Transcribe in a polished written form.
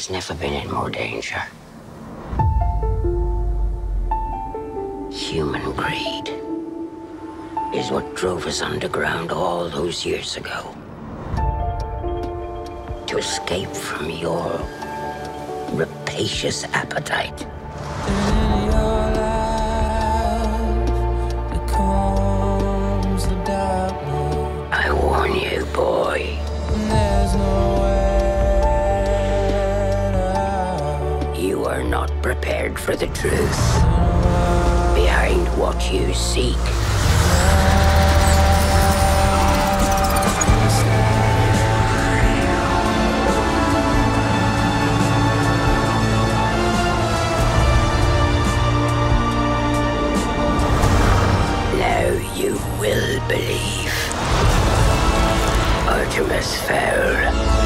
has never been in more danger. Human greed is what drove us underground all those years ago. To escape from your rapacious appetite. In your life, it comes the darkness. I warn you, boy. There's nowhere. You are not prepared for the truth. Behind what you seek. You will believe. Artemis Fowl.